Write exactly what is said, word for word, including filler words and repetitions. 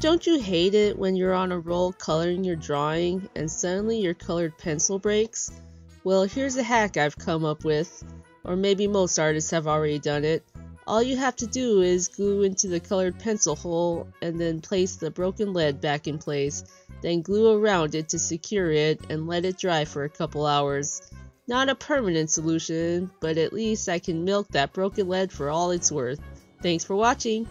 Don't you hate it when you're on a roll coloring your drawing and suddenly your colored pencil breaks? Well, here's a hack I've come up with, or maybe most artists have already done it. All you have to do is glue into the colored pencil hole and then place the broken lead back in place, then glue around it to secure it and let it dry for a couple hours. Not a permanent solution, but at least I can milk that broken lead for all it's worth. Thanks for watching!